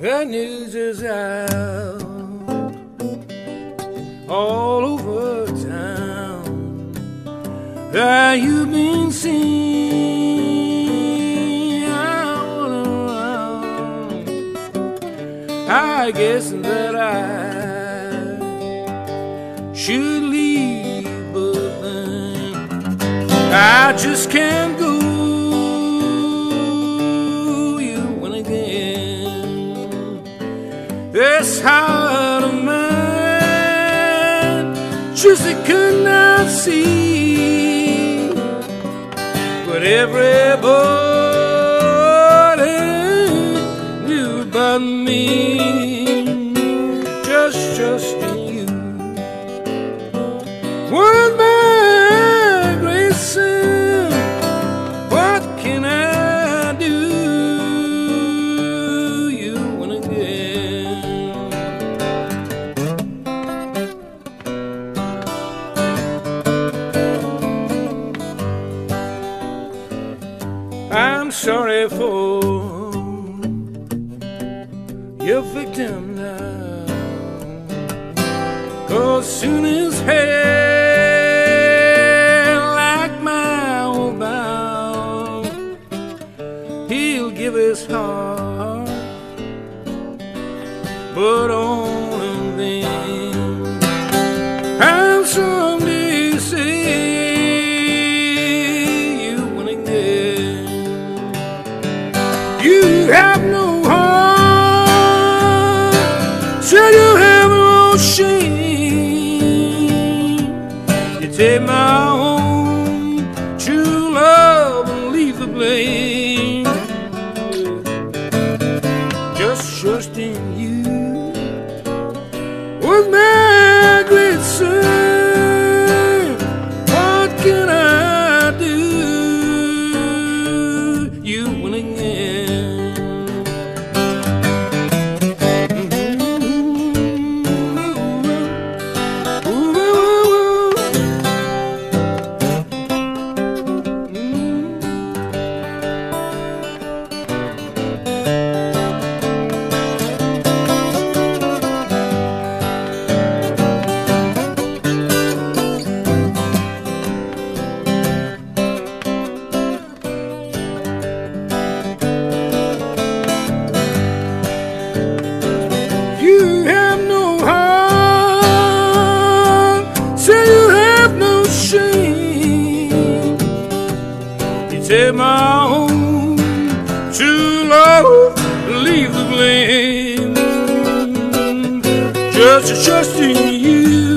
The news is out all over town that you've been seen out around. I guess that I should leave, but then I just can't go. This heart of mine just it could not see, but everybody knew about me, just you. With my great sin, what can I do? You and again. I'm sorry for your victim now, 'cause soon as hell, like my old bow, he'll give his heart, but on and then, and someday you see. You have no heart, said you have no shame. You take my own true love and leave the blame. Just trusting you was my great sin. What can I do? You will again. Take my own true love, leave the blame. Just trusting you.